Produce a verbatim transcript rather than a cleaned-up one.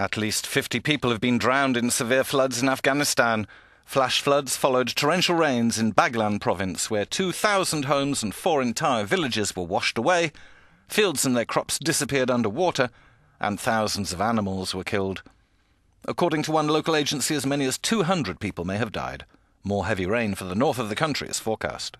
At least fifty people have been drowned in severe floods in Afghanistan. Flash floods followed torrential rains in Baghlan province, where two thousand homes and four entire villages were washed away, fields and their crops disappeared under water, and thousands of animals were killed. According to one local agency, as many as two hundred people may have died. More heavy rain for the north of the country is forecast.